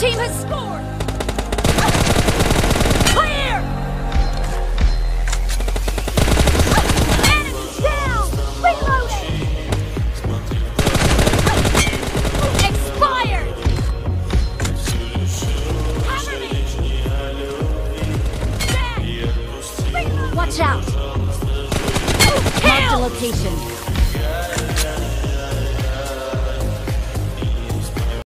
Blue team has scored! Clear! Enemy down! Reloading! Expired! Cover me! Dead! Watch out! Kill! Mark the location.